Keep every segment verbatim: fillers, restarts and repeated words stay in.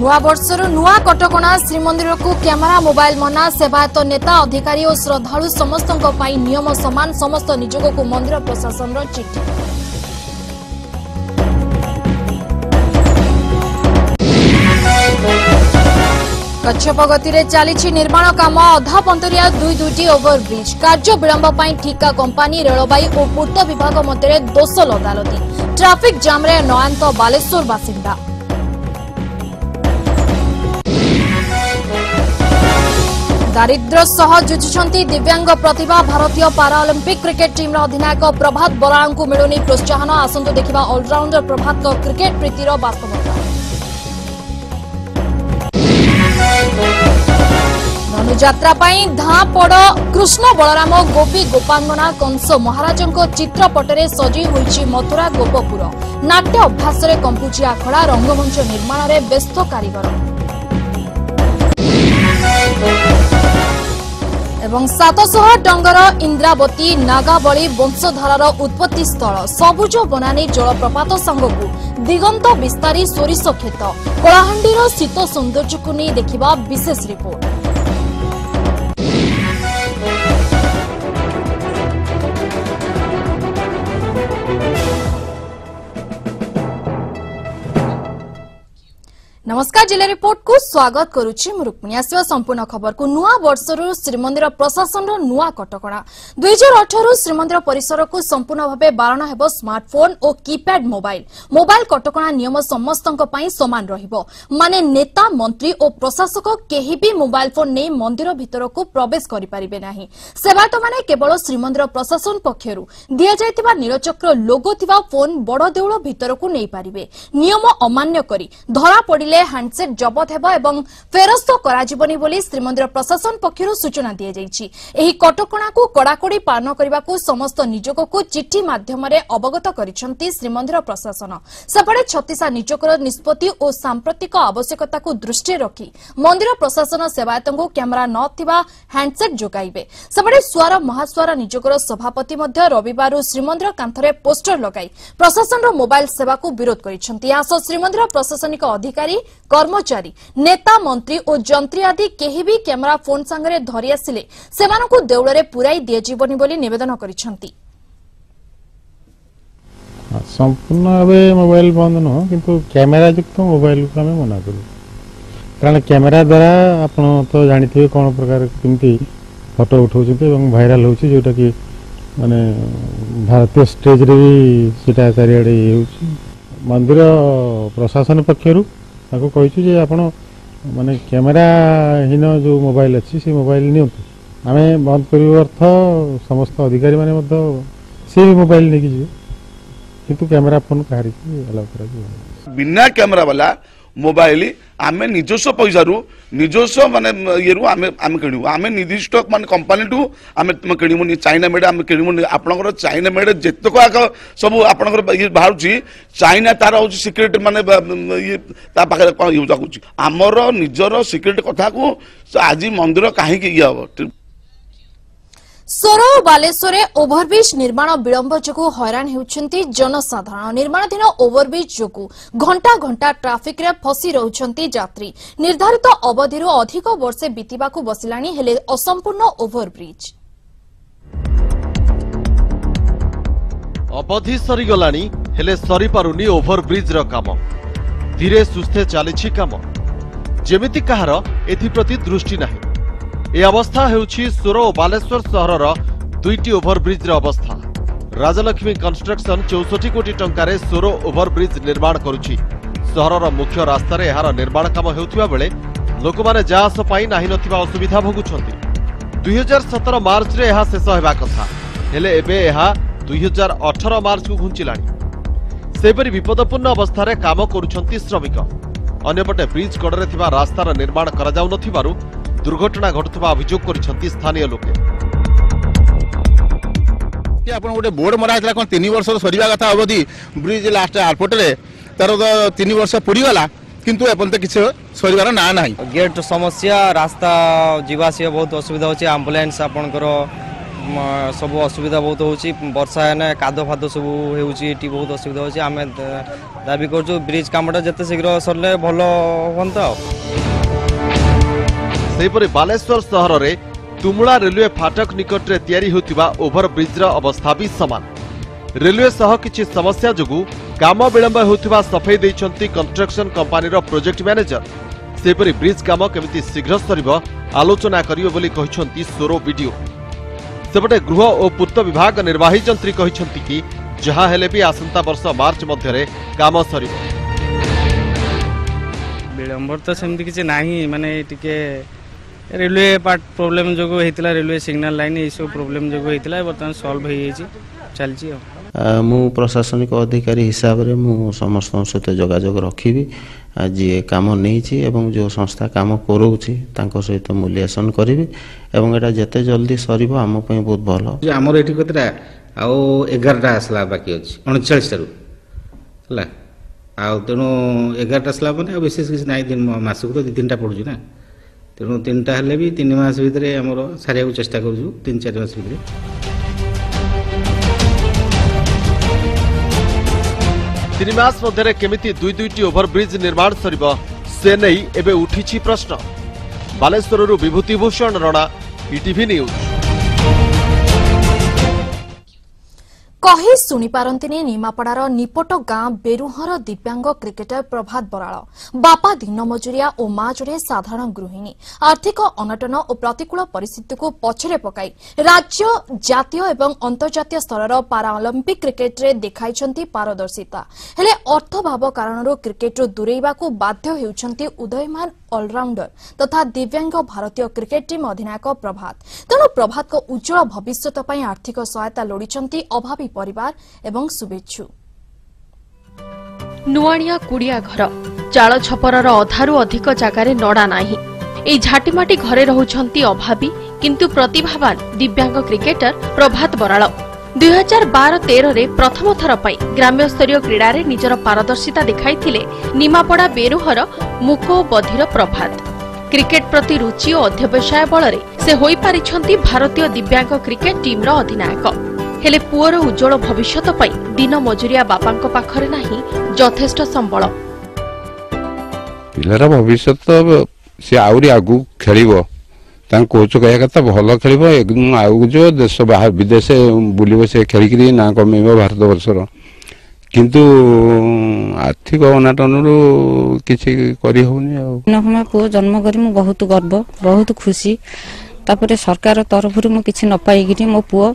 नुआ बर्षर नुआ कटकणा श्रीमंदिर को कैमेरा मोबाइल मना सेवायत नेता अधिकारी और श्रद्धालु समस्त नियम समान समस्त निजोग को मंदिर प्रशासन चिट्ठी। कच्छप गति में चली निर्माण काम अधापंतरिया दुई दुईटी ओभरब्रिज कार्य विलंब पर ठिका कंपानी रेलवाई और पूर्त विभाग मध्य दोष लदालती ट्राफिक जाम नयांत बालेश्वर बासिंदा। दारिद्र्य सह जुझुंट दिव्यांग प्रतिभा भारतीय पाराओलंपिक क्रिकेट टीम अधिनायक प्रभात बराल को मिलूनी प्रोत्साहन। आसंतु देखा ऑलराउंडर प्रभात क्रिकेट प्रीतिर वास्तवता। धनुजात्रा धापड़ कृष्ण बलराम गोपी गोपांगना कंस महाराजों चित्रपटर सजी होई मथुरा गोपपुर नाट्य अभ्यास में कंपुची आखड़ा रंगमंच निर्माण में व्यस्त कारीगर। एवं सात सौ डंगर इंद्रावती नागावली वंशधारार उत्पत्ति स्थल सबुज बनानी जलप्रपात संगकू दिगंत विस्तारी सोरिष क्षेत कलाहांडीर शीत सौंदर्य को नहीं देखा विशेष रिपोर्ट। नमस्कार, जिला रिपोर्ट को स्वागत करुच्ची रुक्मिणी। आसवा संपूर्ण खबर को नुआ बर्षर श्रीमंदिर प्रशासन नुआ कटकणा दुई हजार अठर श्रीमंदिर परिसर को संपूर्ण भाव बारण हेब स्मार्टफोन और कीपैड मोबाइल मोबाइल कटकणा नियम समस्त सामान रहिबो माने नेता मंत्री और प्रशासक केही भी मोबाइल फोन नहीं मंदिर भीतर को प्रवेश करिपारिबे नाही। सेवायत माने केवल श्रीमंदिर प्रशासन पक्षरु दिया जायतिबा नीलचक्र लोगो थिबा फोन बड़ देउळ भीतर को नहीं पारिबे। नियम अमान्य करी धरा पड़िले हैंडसेट जबत हेबा एवं फेरस्त कराजिबनी बोली श्रीमंदिर प्रशासन पक्षरु सूचना दिया जायछि। एही कटकणा को कड़ाकड़ी पालन करने को समस्त निजोग को चिट्ठी माध्यम अवगत करिसेंति श्रीमंदिर प्रशासन। सेपटे छत्तीसा निजोगर निष्पत्ति और सांप्रतिक आवश्यकता को दृष्टि रखी मंदिर प्रशासन सेवायतों को कैमेरा नथिबा हैंडसेट जोगाइबे। सेपटे सुआर महासुआर निजोगर सभापति रविवार श्रीमंदिर कांथरे पोस्टर लगाई प्रशासन मोबाइल सेवा को विरोध करिसेंति। आसो श्रीमंदिर प्रशासनिक अधिकारी कर्मचारी नेता मंत्री और जंत्री आदि केही भी कैमरा फोन संगरे धरी आसिले सेमानकु देउळरे पुराई दिया जीवनी बोली निवेदन करिसेंती। संपूर्ण भावे मोबाइल बंद न किंतु कैमरा युक्त मोबाइल को हम मना करू कारण कैमरा द्वारा आपण तो जानिथिबे कोन प्रकार किंती फोटो उठाउछथि एवं वायरल होउछि जोटा कि माने भारतीय स्टेज रे सेटा सारियाडे होउछि। मंदिर प्रशासन पक्षरु ताको कहिछु जे आपण माने कैमेरा हीन जो मोबाइल अच्छी से मोबाइल नियंतु आमे बंद करिव अर्थ समस्त अधिकारी माने मध्य से मोबाइल नेकी जे किंतु कैमेरा फोन कारी अलाउ करा जे बिना कैमेरा वाला मोबाइल आमे निजस्व पैसा रु निजस्व माने ये रु आमे आमे किनु आमे निर्दिष्ट माने कंपनी टू आमे किनु नि चाइना मेड आमे किनु नि आपनकर चाइना मेड जेतक सब आपनकर बाहर छी चाइना तार हो सिक्रेट माने ये ता पाखरे कोन यूज आकुची हमरो निजरो सिक्रेट कथा को आज मंदिर काहे के या हो। सोरो बालेश्वर ओभरब्रिज निर्माण विलंब जो हैरान होती जनसाधारण निर्माणाधीन ओभरब्रिज जो घंटा घंटा ट्राफिक रे फसी रहुछंती यात्री निर्धारित अवधि अधिक वर्षे बीतवा बसिलाणी हेले असंपूर्ण ओभरब्रिज अवधि सरीगलाणी हेले सरी पारुनी ओभरब्रिज रो काम धीरे सुस्थे चली काम जेमिति कहार एथिप्रति दृष्टि नाही। ए अवस्था हेउछि सोरो और बालेश्वर सहरर दुईटी ओभरब्रिज रे अवस्था। राजलक्ष्मी कंस्ट्रक्शन चौसठ कोटी टंकारे सोरो ओभरब्रिज निर्माण करुछि। सहरर मुख्य रास्तार एहार निर्माण काम हेउथिबा बेले लोकमाने जास पाई नाही नथिबा असुविधा भोगुछन्ति। दुई हजार सत्रह मार्च रे एहा शेष हेबा कथा हेले एबे एहा दुई हजार अठारह मार्च को घुंचिलाणी। सेपरि विपदपूर्ण अवस्था रे काम करुछन्ति श्रमिक। अन्यपटे ब्रिज कड़रे थिबा रास्तार निर्माण करा जाउ नथिबारु दुर्घटना घटुवा अभियोग करिसथि स्थानीय लोके। कि आपण गोटे बोर्ड मराइला कोन तीन वर्ष सरीबा कथा अवधि ब्रिज लास्ट एयरपोर्ट रे तारो तीन वर्ष पूरी गला किंतु एपन त किछ सरीबार ना नाही। गेट समस्या रास्ता जीवासिया बहुत असुविधा होछि एम्बुलेंस आपण करो सब असुविधा बहुत होची वर्षा है कादो फादो सब हो बहुत असुविधा होची आम दाबी कर ब्रिज कामटा जिते शीघ्र सरले भल हंता। सेपरि बालेश्वर सहर रे तुमुला रेलवे फाटक निकट रे तयारी होतिबा ओभरब्रिज रा अवस्था भी समान। रेलवे सह किछि समस्या जोगु काम विलंब होतिबा सफाई दैछंती कंस्ट्रक्शन कंपनी रो प्रोजेक्ट मैनेजर। सेपरि ब्रिज काम केमिति शीघ्र सरिबो आलोचना करियो बोली कहिसंती सोरो वीडियो। सेपटे गृह और पूर्त विभाग निर्वाही जंत्री कहते कि जहाँ हेले भी आसंता वर्ष मार्च मध्य काम सर विलंबर तो सेमती किसी ना माने टिके रेलवे पार्ट प्रोब्लेम जो होता रेलवे सिग्नल लाइन ये सब प्रोब्लेम जो होता बर्तमान सल्व हो चलती। मु प्रशासनिक अधिकारी हिसाब से मु समस्त सहित जोगाजोग रखी जी काम नहीं एवं जो संस्था काम करोची सहित मूल्यांकन करी एवं एटा जते जल्दी सरब आम बहुत भल। आमर ये कतटा आगारटा आसला बाकी अच्छे अणचाश है तेणु एगारटा आसला मैंने विशेष किसी ना मसक तो दु तीन पड़ू ना तेणु तीन टाइम भी तीन मस भाई सारे चेस्टा करूँ तीन चार मस भर तीन मास मध्य केमिति दुई दुईटी ओभरब्रिज निर्माण सरिब से नहीं एबे उठिछि प्रश्न। बालेश्वररु विभूतिभूषण राणा, ईटीवी न्यूज। कही शुणी पारंतिनी निमापड़ार निपट गाँ बेरुहर दिव्यांग क्रिकेटर प्रभात बराल बापा दिन मजुरिया और माँ जोड़े साधारण गृहिणी आर्थिक अनटन और प्रतिकूल परिस्थिति को पछरे पकाई राज्य जातीय एवं अंतर्जातीय स्तर पाराओलंपिक क्रिकेट रे देखाइछंती पारदर्शिता हेले अर्थभाव कारणरू क्रिकेट रो दूरेइबाकू बाध्य हेउछंती उदयमान ऑलराउंडर तथा दिव्यांग भारतीय क्रिकेट टीम अधिनायक प्रभात। तेणु प्रभात को उज्जवल भविष्य पाई आर्थिक सहायता लोड़िछंती अभावी परिवार एवं शुभेच्छु। नुआनिया कुड़िया घर चाल छपरर अधारू अधिक जगार नड़ा नाही ए झाटीमाटी घरे रहुछंती अभावी किंतु प्रतिभावान दिव्यांग क्रिकेटर प्रभात बराल दुई हजार बार तेरह रे प्रथम थर पाई ग्राम्य स्तरीय क्रीड़ा रे निजर पारदर्शिता देखाइथिले निमापड़ा बेरुहर मुको बधिर प्रभात। क्रिकेट प्रति रुचि और अध्यवसाय बलरे से होई पारिछंती भारतीय दिव्यांग क्रिकेट टीम रो अधिनायक हेले पुअर उज्जवल भविष्य पाई दिन मजुरिया बापांक पाखरे नाही जथेष्ट संबल। पिलार भविष्य सी आउरी आगु खेलिबो तां कोच कहया कथा भलो खेलिबो एकदम आगु जो देश बाहर विदेश बुलिबो से खेलिकरी ना कमेबो भारत वर्षर किंतु आर्थिक अनाटनरू किछि करि होउनी। नहमा पु जन्म करी मु बहुत गर्व बहुत खुशी तापरे सरकार तरफरु मु किछि न पाई गिरी मो पुओ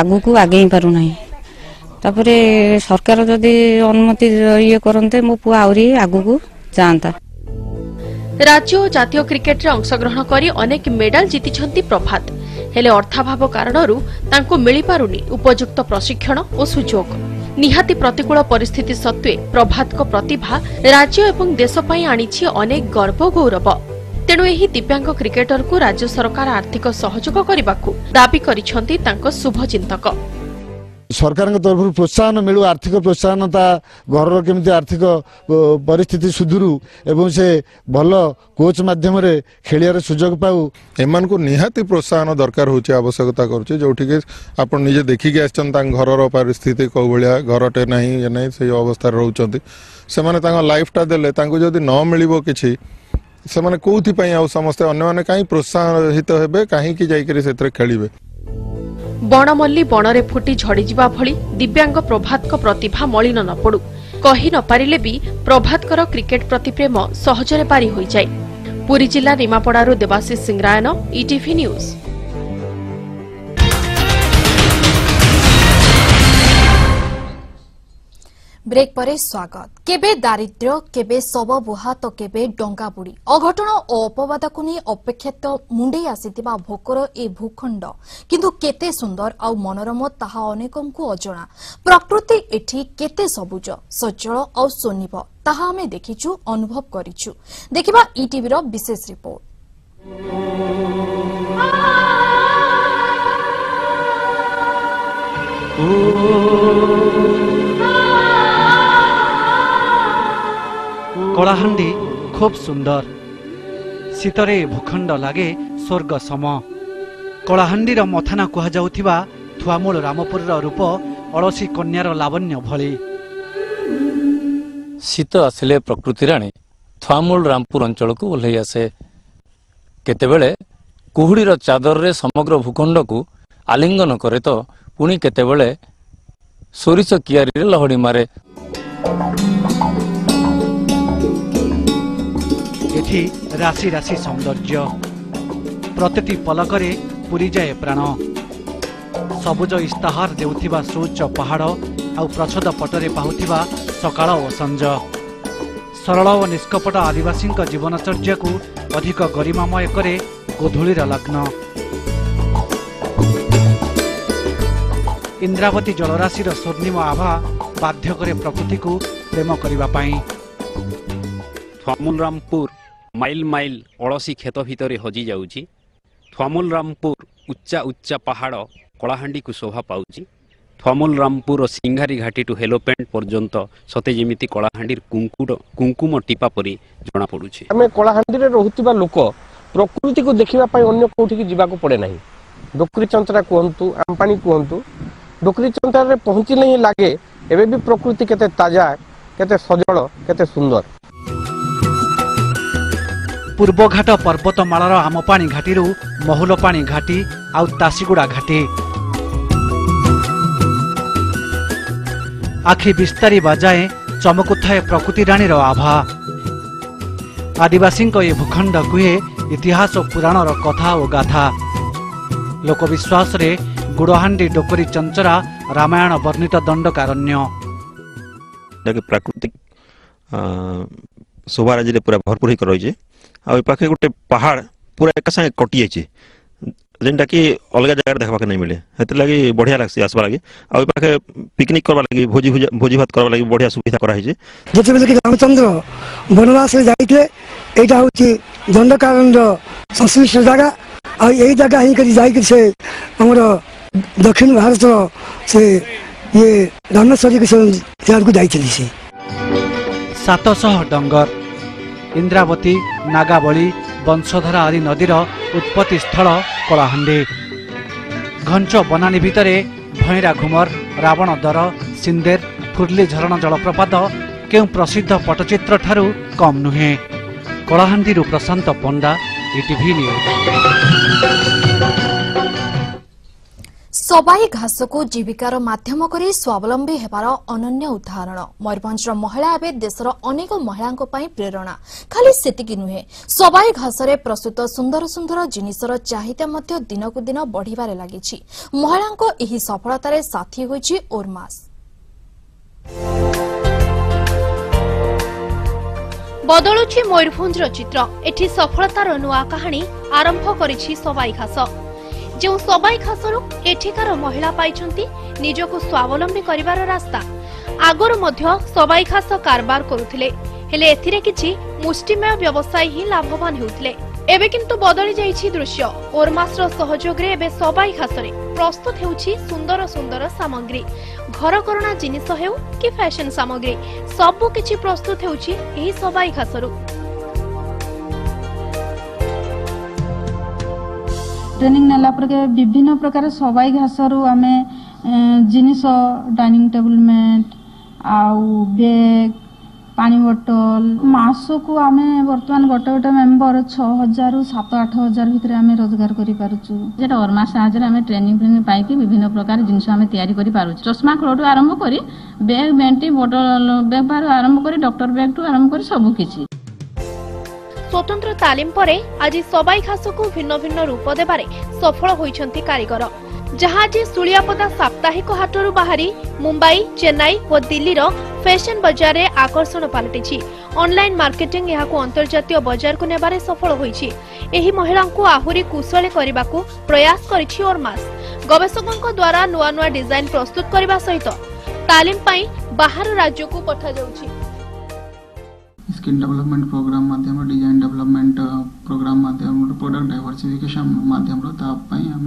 आगुक आगे पार ना तापरे सरकार जदि अनुमति ये करते मो पु आउरी आगुक जाता। राज्य और जातीय क्रिकेट रे अंशग्रहण करी अनेक मेडल जीति प्रभात हेले अर्थाभाव कारणरू तांको मिली पारुनी उपयुक्त प्रशिक्षण और सुयोग निहाती प्रतिकूल परिस्थिति सत्वे प्रभात को प्रतिभा राज्य एवं देश पई आनिछि अनेक गर्व गौरव। तेणु एही दिव्यांग क्रिकेटर को राज्य सरकार आर्थिक सहयोग करबाकू दाबी करिसंती तांको शुभचिंतक। सरकार तरफ प्रोत्साहन मिलू आर्थिक प्रोत्साहन ता घर केमती आर्थिक परिस्थिति सुधुरु एवं से भल कोच माध्यम रे खेलियार सुजोग पाऊ एमान को निहाती प्रोत्साहन दरकार होची आवश्यकता करची जोठी के आपण निजे देखि के आछन तां घर रो परिस्थिति को भलिया घरटे नाही ये नाही से अवस्था रहउचंती से माने तांको लाइफ ता देले तांको जदी न मिलिबो किछि समाने कोथि पय आ समस्त अन्य माने काई प्रोत्साहित हेबे काई कि जाई करी सेत्र खेलिबे। बणमल्ली बणरे फुटी झड़ी जीवा भली दिव्यांग प्रभात को प्रतिभा मलिन न पडु कहि न पारिले भी प्रभात कर क्रिकेट प्रति प्रेम सहज रे पारी होई जाय। पुरी जिल्ला निमापड़ा रु Debashish Singarayan, ETV news. Break परे स्वागत। केबे दारिद्र्य केबे सबबुहा तो केबे डंगा बुड़ी अघटन और अपवाद को नहीं अपेक्षित मुंडे आसीथिबा भोकर ए भूखंड किंतु केते सुंदर आ मनोरम ताहा अनेकंकु अजणा। प्रकृति एठी केते सबुज सज्जल आ सोनिब ताहा आमे देखिचु अनुभव करिचु देखिबा ईटीवी रो विशेष रिपोर्ट। कलाहांडी खूब सुंदर शीतरे भूखंड लागे स्वर्ग सम कलाहांडीर मथाना कहुवा थुआमूल रामपुर रूप अलसी कन्यार लावण्य भली। शीत आसिले प्रकृति राणी थुआमूल रामपुर अंचल को ओल्लै आसे। केतेबेले कुहुडीर चादर रे समग्र भूखंड को आलिंगन करे तो पुणी केतेबेले सोरिष कियारी लहड़ी मारे। एठी राशि राशि सौंदर्य प्रति पलकरे पूरी जाए प्राण। सबुज इस्ताहार देउथिबा सूच पहाड़ आउ प्रच्छद पटरे पाउथिबा सकाळ ओ संज। सरल ओ निष्कपट आदिवासी जीवनचर्या को अधिक गरिमामय करे गोधूलीर लग्न। इंद्रावती जलराशि स्वर्णिम आभा बाध्य करे प्रकृति को प्रेम करिबा पाई। थुआमूलरामपुर माइल माइल अलसी खेत भितर हजि जाउची। थुआमूलरामपुर उच्चा उच्चा पहाड़ कलाहांडी को शोभा पाउची। थुआमूलरामपुर सिंघारी घाटी टू हेलोपेंट पर्यंत सते जेमिति कलाहांडी कुंकुम कुंकुम टीपा परी जना पडुची। हमें कलाहांडी रे रहतिबा लोक प्रकृति को देखिबा पई अन्य कोठी की जीवा को पड़े नाही। डोकरी चंतरा कोहंतु आमपानी कोहंतु डोकरी चंतरा रे पहुंचिले ही लागे एबे भी प्रकृति केते ताजा केते सजल केते सुंदर। पूर्वघाट पर्वतमालार आमपाणी घाटी महुलपाणी घाटी आउ तासीगुड़ा घाटी आखि विस्तारी बाजाए चमकु थाए प्रकृति राणीर आभा। आदिवासी ये भूखंड कुहे इतिहास और पुराणर कथा और गाथा। लोकविश्वास रे गुड़हांडी डोकरी चंचरा रामायण वर्णित दंडकारण्य प्राकृतिक शोभाराजी पूरा भरपूर ही रही। आ पाखे गोटे पहाड़ पूरा एक संगे कटि जाइए जेनटा कि अलग जगह देखा नहीं मिले। हेत लगी बढ़िया लगसी आसवा लगे आ पाखे पिकनिक करवा लगी भोजी भोजी भात करवा लगी बढ़िया सुविधा कराई। जतबेले कि रामचंद्र वनवास जाइए एटा होची दंडकारण्य संश्लिष्ट जगह। आ यही जगह ही करी जाइए से हमर दक्षिण भारत से ये रामेश्वरी के शहर को जाई चली से सात सौ डंगर। इंद्रावती नागावली वंशधारा आदि नदीर उत्पत्ति स्थल कलाहांडी। घंच बनानी भितरे भैरा घुमर रावण दर सिंदेर फुर्ली झरण जलप्रपात केउ प्रसिद्ध पटचित्र ठारू कम नुहे। कलाहांडी रु प्रशांत पंडा, ईटीवी न्यूज। सबाई घास को जीविकार माध्यम कर स्वावलंबी हेबार अनन्य उदाहरण। मयूरभंजर महिला एवं देशर अनेक महिलाओं प्रेरणा। खाली सेतिकी नुहे सबाई घास रे प्रस्तुत सुंदर सुंदर जिनिसर चाहिदा दिन कु दिन बढ़िबार लागिछि। महिलाओं एही सफलतार साथी होछि ओरमास। बदलुछि मयूरभंजर चित्र। एठी सफलतार नुआ कहानी आरंभ करिछि सबाई घास। जो सबाई घासरू एठिकार महिला पाइछंती निजको स्वावलंबी करिवार रास्ता। आगरु मध्य सबाई घास कारबार करुथिले हेले एथिरे किछि मुष्टिमेय व्यवसाय ही लाभवान हेउथिले। एबे किंतु बदली जाइछि दृश्य। ओरमासर सहयोग रे एबे सबाई घास रे प्रस्तुत हेउछि सुंदर सुंदर सामग्री। घरकरणा जिनिस हेउ कि फैशन सामग्री सब किछि प्रस्तुत हेउछि एही सबाई घासरू। ट्रेनिंग नाला प्रकार विभिन्न प्रकार सबाई घासरू आमे जिनिस डाइनिंग टेबल मेट आउ बैग पानी बोतल मासो को आमे वर्तमान गोटे गोटे मेम्बर छह हजार सात आठ हजार भितर आमे रोजगार करि पारुचु। जेटा ओरमा साहाय्य आमे ट्रेनिंग ट्रेनिंग पाई कि विभिन्न प्रकार जिनिस आमे तयारी करि पारुचु। चश्मा क्लोटू आरंभ करी बैग मेंटी बोतल बैग बारो आरंभ करी डॉक्टर बैग टू आरंभ करी सब किछि। स्वतंत्र तालीम परे आज सबाई घास को भिन्न भिन्न रूप देबारे सफल होइछंती कारीगर। जहाज सुलियापदा साप्ताहिक हाटरू बाहरी मुंबई चेन्नई और दिल्लीर फैशन बजार रे आकर्षण पालटिछि। ऑनलाइन मार्केटिंग यहाको अंतर्जातीय बजार को नेबारे सफल होइछि। एही महिला को आहुरी कुशल करबाकू प्रयास करिछि ओरमास। गवेषकों द्वारा नुआ नुआ डिजाइन प्रस्तुत करने सहित तालीम पाई बाहर राज्य को पठा जाउछि। स्किल डेवलपमेंट प्रोग्राम माध्यम डिजाइन डेवलपमेंट प्रोग्राम माध्यम प्रोडक्ट डाइवर्सिफिकेशन माध्यम आम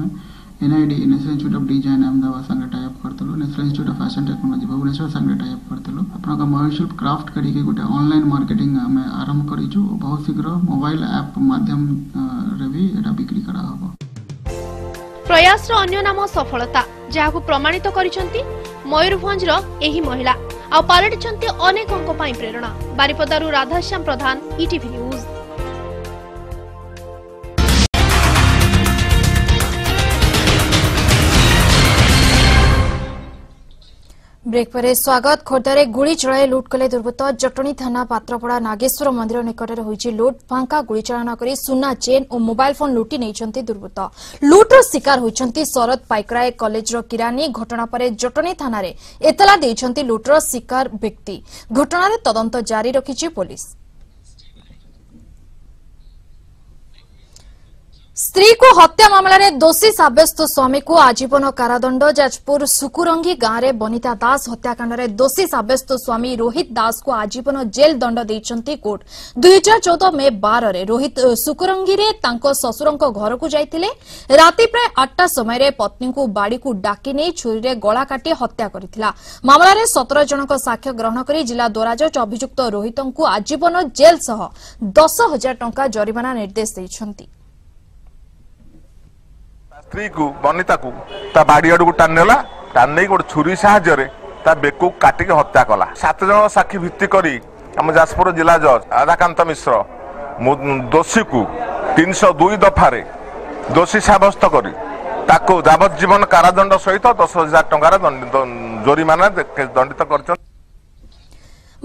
NID national institute of design Ahmedabad संगे टाइप करतलो। National institute of fashion technology Bhubaneswar संगे टाइप करतलो। आपन का मयूरशिल्प क्राफ्ट करिके गोटे ऑनलाइन मार्केटिंग आम आरंभ करिछु। बहुत शीघ्र मोबाइल ऐप माध्यम रे भी एटा बिक्री करा हबो। प्रयास अन्य नाम सफलता जहां प्रमाणित करिसेंती मयूरभंज एही महिला आ पालटिसेंती अनेकंक पई प्रेरणा। बारिपदारू Radhashyam Pradhan, ETV news. Break पर स्वागत। खोर्धार गुड़ी चढ़ाई लुट कले दुर्वृत्त। जटणी थाना पात्रपड़ा नागेश्वर मंदिर निकटर होईची लुट। भांका गुड़ीचालना करी सुना चेन और मोबाइल फोन लुटी नहीं दुर्वृत्त। लुट्र शिकार होईचंती शरद पाइकराय कॉलेजर किरानी। घटना पर जटणी थाना रे एतला देइचंती लुट्र शिकार व्यक्ति। घटनार तदंत जारी रखिची पुलिस। स्त्री को हत्या मामला रे दोषी साब्यस्त स्वामी को आजीवन कारादंड। जाजपुर सुकुरंगी गांव में बनिता दास हत्याकांड में दोषी साब्यस्त स्वामी रोहित दास को आजीवन जेल दंड देइचंती कोर्ट। दो हज़ार चौदह मे बारह रे रोहित सुकुरंगी रे तांको ससुरंक घर को जाइतिले। राति प्राय आठटा समय रे पत्नी को बाड़ी को डाकी नै छुरी रे गला काटी हत्या करथिला। मामला रे सत्रह जनक साक्ष्य ग्रहण करी जिला दोराजज अभियुक्त रोहितन को आजीवन जेल सह दस हजार टंका जरिमाना निर्देश देइचंती। स्त्री को बनिता को बाड़ी आड़ को टाणीला टाणी गोटे छुरी साहय बेक काटिक हत्या कला। सात जन साक्षी भित्ति करी आम जाजपुर जिला जज राधाकांत मिश्र दोषी को तीन सौ दुई दफारे दोषी साब्यस्त कर यावज्जीवन कारादंड सहित दस हजार टंकार जोरिमाना दंडित कर।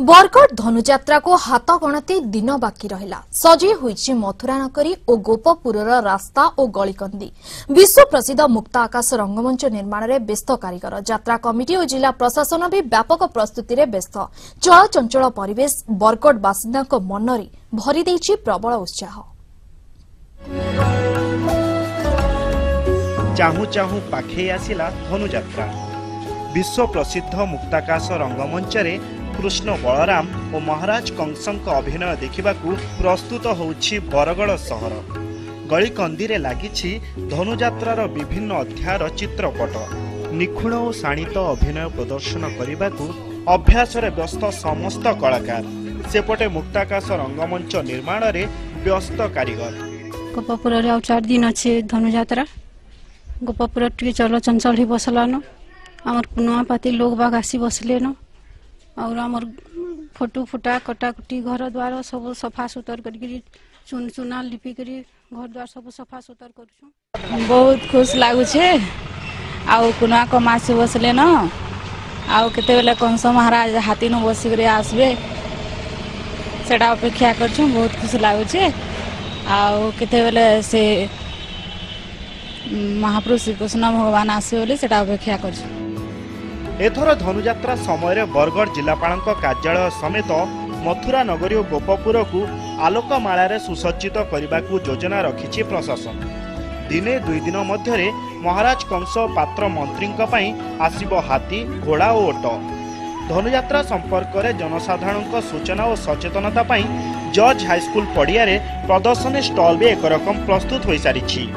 बरगढ़ धनुजात्रा को हाथ गणती दिन बाकी रहा। सजी होईची मथुरा नगरी और गोपपुरर रास्ता और गलिकंदी। विश्व प्रसिद्ध मुक्त आकाश रंगमंच निर्माण में व्यस्त कारीगर यात्रा कमिटी और जिला प्रशासन भी व्यापक प्रस्तुति में व्यस्त। चलचंचल परिवेश बरगढ़ बासिंदा मन में भरी देइची प्रबल उत्साह। चाहू चाहू पाखे आसिला धनुजात्रा। विश्व प्रसिद्ध मुक्ताकाश रंगमंच कृष्ण बलराम और महाराज कंसंक अभिनय देखा प्रस्तुत होउछि बरगढ़ शहर। गलिकंदी रे लागिछि धनुजात्रार विभिन्न अध्यायर चित्रपट। निखुण और शाणित अभिनय प्रदर्शन करने अभ्यास व्यस्त समस्त कलाकार। सेपटे मुक्ताकाश रंगमंच निर्माण रे व्यस्त कारीगर। गोपपुर रे आउ चार दिन अछि धनुजात्रा। गोपपुर टिके चलचंचल हि बसलानो। आमर नुआपाती लोग बाग आसी बसलेनो और आमर फोटो फुटा कटाकुटी घर द्वार सब सफा सुतर कर चुन चुना लिपि कर घर द्वार सब सफा सुतर कर। बहुत खुश लगुचे आना कमासी बसले न आते कंस महाराज हाथी न बसिक आसबे से अपेक्षा कर। बहुत खुश लगुचे आते से महापुरुष श्रीकृष्ण भगवान आसबे से अपेक्षा कर। एथर धनुजात्रा समय बरगढ़ जिलापाल कार्यालय समेत मथुरा नगरी और गोपपुर को आलोकमाला सुसज्जित करने को योजना रखी प्रशासन। दिने दुई दिन मध्य महाराज कंस पात्र मंत्री आसब हाथी घोड़ा और ओटो। धनुजात्रा संपर्क में जनसाधारण सूचना और सचेतनता जज हाईस्कूल पड़िया प्रदर्शनी स्टल भी एक रकम प्रस्तुत हो सारी।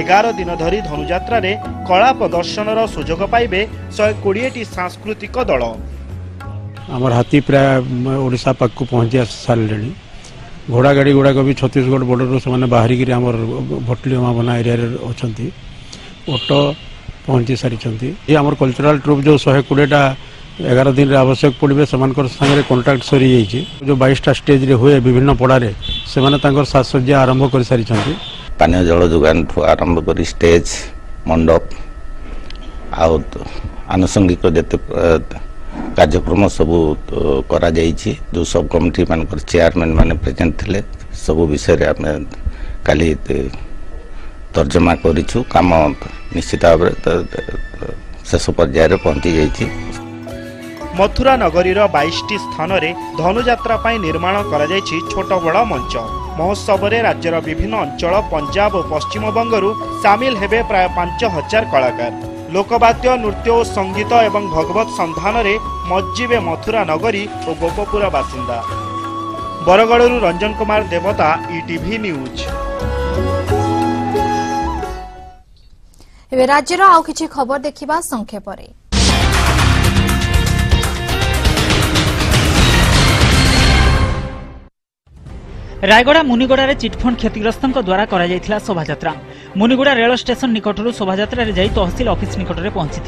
एगार दिन धरी धनुजात्रा रे कला प्रदर्शन सुजोग पाइबे एक सौ बीस सांस्कृतिक दल। आमर हाथी प्राय ओडिशा पाखक पहुँची सारे। घोड़ा गाड़ी गुड़ाक भी छत्तीसगढ़ बॉर्डर से बाहर भटली मामना एरिया अच्छा ओटो पहुँची सारी। ये आमर कल्चराल ट्रुप जो शहे कोड़ेटा एगार दिन आवश्यक पड़े से सागर कंट्राक्ट सरी जाइए। जो बाईसटा स्टेज हुए विभिन्न पड़ारे से साजसज्जा आरंभ कर सारी। पानी जल जोगान ठू आरंभ कर स्टेज मंडप आनुषंगिक जिते कार्यक्रम सब करा जाइए। जो सब कमिटी मान चेयरमैन माने प्रेजेंट थिले सब विषय आम खाली तर्जमा करिछु। काम निश्चित भाव शेष पर्यायर पहुंची जाइए। मथुरा नगरीर बाईस टी स्थान रे धनुजात्रा पाई निर्माण करा जाइछि छोट बड़ मंच। महोत्सव में राज्यर विभिन्न अंचल पंजाब और पश्चिम बंगरू सामिल हेबे प्राय पांच हजार कलाकार। लोकवाद्य नृत्य और संगीत एवं भगवत संधान रे मज्जिबे मथुरा नगरी और गोपपुर बासिंदा। बरगढ़रू रंजन कुमार देवता, ईटीवी न्यूज। एबे राज्यर आउ किछि खबर देखिबा संक्षेप रे। रायगड़ा मुनिगड़ा रे चिटफंड क्षतिग्रस्तों द्वारा करा जायथिला शोभायात्रा। मुनिगुड़ा रेल स्टेशन निकटर शोभायात्रा जाई तहसिल ऑफिस निकट में पहुंची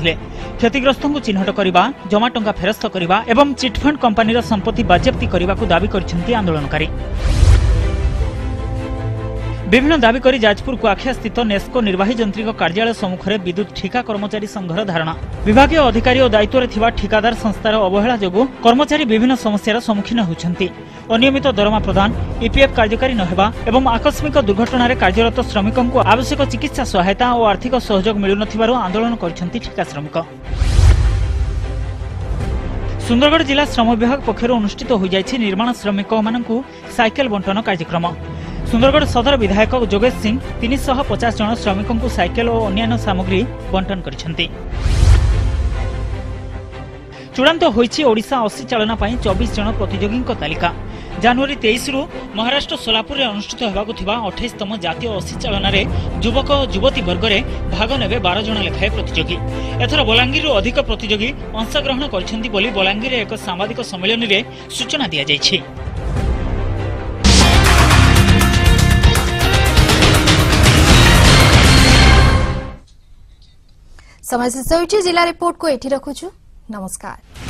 क्षतिग्रस्त को चिन्हट करने जमा टंका फेरस्त करने एवं चिटफंड कंपनी संपत्ति बाजेप्ती करने को दावी कर आंदोलनकारी विभिन्न दावी करी जाजपुर कुआखिया स्थित नेस्को निर्वाही जंत्री कार्यालय सम्मुख में विद्युत ठिका कर्मचारी संघर धारणा विभागीय अधिकारी और दायित्व थिबा ठिकादार संस्थार अवहेला जोगु कर्मचारी विभिन्न समस्या सम्मुखीन होती अनियमित दरमा प्रदान ईपीएफ कार्यकारी नहेबा एवं आकस्मिक दुर्घटना में कार्यरत श्रमिकों को आवश्यक चिकित्सा सहायता और आर्थिक सहयोग मिलु नथिबारु आंदोलन करछन्ति ठिका श्रमिक। सुंदरगढ़ जिला श्रम विभाग पक्षर अनुष्ठित हो जाइछि निर्माण श्रमिक मानकु साइकेल बंटन कार्यक्रम। सुंदरगढ़ सदर विधायक जोगेश सिंह तीन सौ पचास जन श्रमिकों को साइकेल और अन्य सामग्री बंटन करछन्ति। चूड़ांत होइछि ओडिशा अशी चालना पर चौबीस जन प्रतियोगी तालिका। जनवरी तेईस रु महाराष्ट्र सोलापुर में अनुष्ठित होबाकु थिबा अट्ठाईसतम जातीय अशी चालना रे युवक और युवती वर्ग में भाग नेबे बारह जन लेखाएं प्रतियोगी। एथर बलांगीर अधिक प्रतियोगी अंशग्रहण करछन्ति बोली बलांगीर एक सांबादिक सम्मेलन में सूचना दिया जाइछि। समय शेष हो जिला रिपोर्ट को एठी रखुछु। नमस्कार।